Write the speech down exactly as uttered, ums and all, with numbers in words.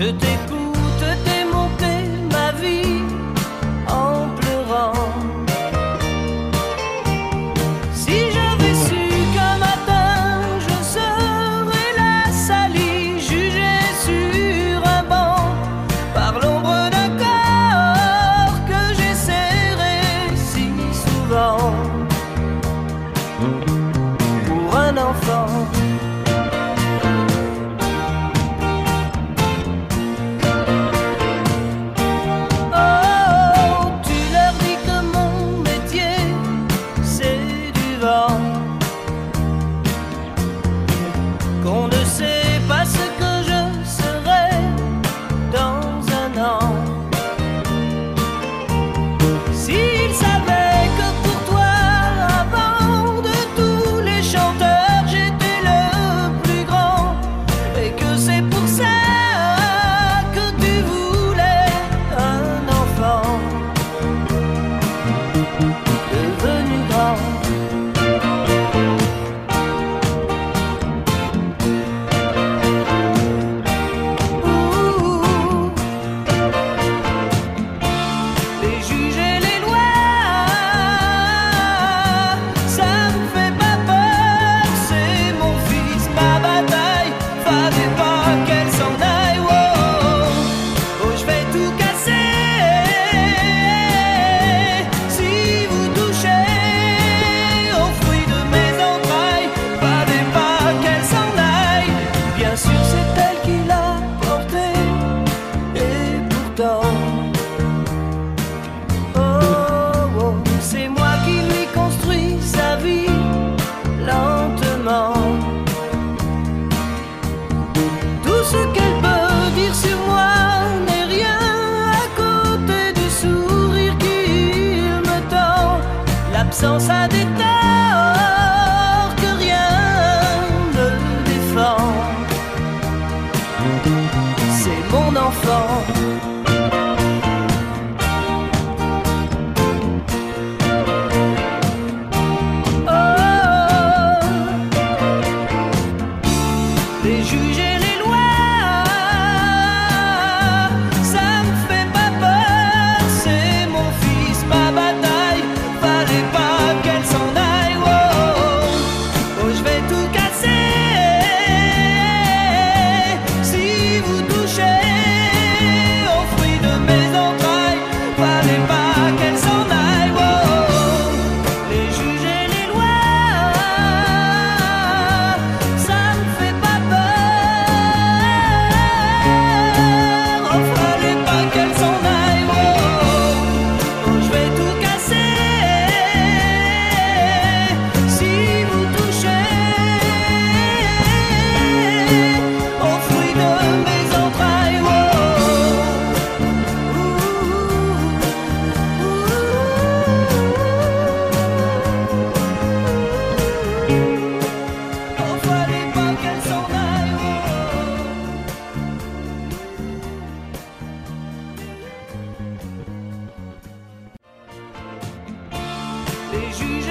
Je t'écoute démonter ma vie en pleurant. Si j'avais su qu'un matin je serais la salie, jugée sur un banc par l'ombre d'un corps que j'ai serré si souvent. Pour un enfant, qu'on ne sait pas ce que je serai dans un an. S'ils savaient que pour toi, avant de tous les chanteurs, j'étais le plus grand, et que c'est pour ça que tu voulais un enfant devenu grand. Ce qu'elle peut dire sur moi n'est rien à côté du sourire qu'il me tend, l'absence à des torts que rien ne défend. C'est mon enfant. Oh, oh, oh. Les juges et les lois, les juges.